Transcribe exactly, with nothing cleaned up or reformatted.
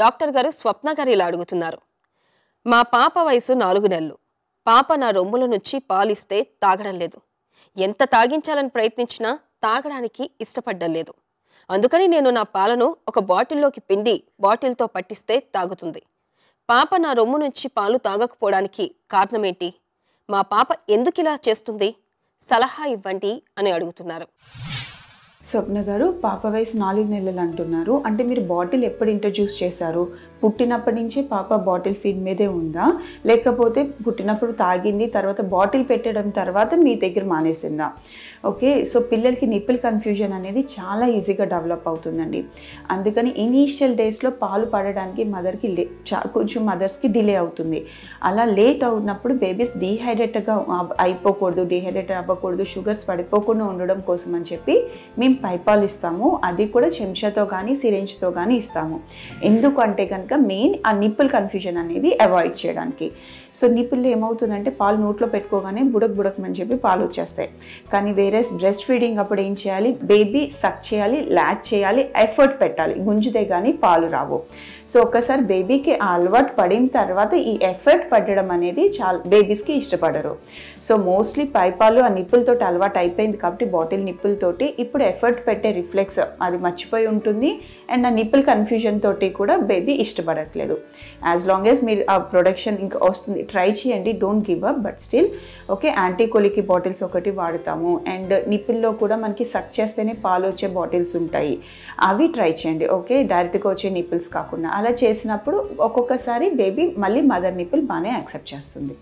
Doctor గారు స్వప్న గారు ఇలా అడుగుతున్నారు. మా పాప వయసు నాలుగు నెలలు. పాప నా రొమ్ముల నుంచి పాలిస్తే తాగడం లేదు. ఎంత తాగించాలని ప్రయత్నించినా తాగడానికి ఇష్టపడడం లేదు. అందుకని నేను నా పాలను ఒక బాటిల్లోకి పిండి బాటిల్ తో పట్టిస్తే తాగుతుంది. పాప నా రొమ్ము నుంచి పాలు తాగకపోవడానికి కారణం ఏంటి? మా పాప ఎందుకు ఇలా చేస్తుంది? సలహా ఇవ్వండి అని అడుగుతున్నారు. స్వప్న గారు పాప వయసు నాలుగు నెలలు అంటున్నారు. అంటే మీరు బాటిల్ ఎప్పుడు ఇంట్రడ్యూస్ చేశారు? పుట్టినప్పటి నుంచి పాప బాటిల్ ఫీడ్ మీదే ఉందా, లేకపోతే పుట్టినప్పుడు తాగింది తర్వాత బాటిల్ పెట్టడం తర్వాత మీ దగ్గర మానేసిందా? ఓకే, సో పిల్లలకి నిప్పుల కన్ఫ్యూజన్ అనేది చాలా ఈజీగా డెవలప్ అవుతుందండి. అందుకని ఇనీషియల్ డేస్లో పాలు పడడానికి మదర్కి కొంచెం మదర్స్కి డిలే అవుతుంది. అలా లేట్ అవుతున్నప్పుడు బేబీస్ డీహైడ్రేట్గా అయిపోకూడదు, డీహైడ్రేట్ అవ్వకూడదు, షుగర్స్ పడిపోకుండా ఉండడం కోసం అని చెప్పి మేము పైపాలు ఇస్తాము. అది కూడా చెంచాతో కానీ సిరెంజ్తో కానీ ఇస్తాము. ఎందుకంటే కనుక మెయిన్ ఆ నిప్పుల్ కన్ఫ్యూజన్ అనేది అవాయిడ్ చేయడానికి. సో నిప్పుల్లో ఏమవుతుందంటే పాలు నోట్లో పెట్టుకోగానే బుడక్ బుడకమని చెప్పి పాలు వచ్చేస్తాయి. కానీ వేరే బ్రెస్ట్ ఫీడింగ్ అప్పుడు ఏం చేయాలి, బేబీ సక్ చేయాలి, లాగ్ చేయాలి, ఎఫర్ట్ పెట్టాలి, గుంజితే కానీ పాలు రావు. సో ఒక్కసారి బేబీకి ఆ అలవాటు పడిన తర్వాత ఈ ఎఫర్ట్ పడడం అనేది చాలా బేబీస్కి ఇష్టపడరు. సో మోస్ట్లీ పైపాలు ఆ నిప్పులతోటి అలవాటు అయిపోయింది కాబట్టి బాటిల్ నిప్పులతోటి ఇప్పుడు ఎఫర్ట్ పెట్టే రిఫ్లెక్స్ అది మర్చిపోయి ఉంటుంది. అండ్ ఆ నిప్పుల్ కన్ఫ్యూజన్ తోటి కూడా బేబీ ఇష్టపడట్లేదు. యాజ్ లాంగ్ యాజ్ మీరు ఆ ప్రొడక్షన్ ఇంకా వస్తుంది ట్రై చేయండి, don't give up, but still okay యాంటీకోలికి బాటిల్స్ ఒకటి వాడతాము. అండ్ నిప్పుల్లో కూడా మనకి సక్ చేస్తేనే పాలు వచ్చే బాటిల్స్ ఉంటాయి, అవి ట్రై చేయండి. ఓకే, డైరెక్ట్గా వచ్చే నిప్పుల్స్ కాకుండా అలా చేసినప్పుడు ఒక్కొక్కసారి బేబీ మళ్ళీ మదర్ నిప్పులు బాగానే యాక్సెప్ట్ చేస్తుంది.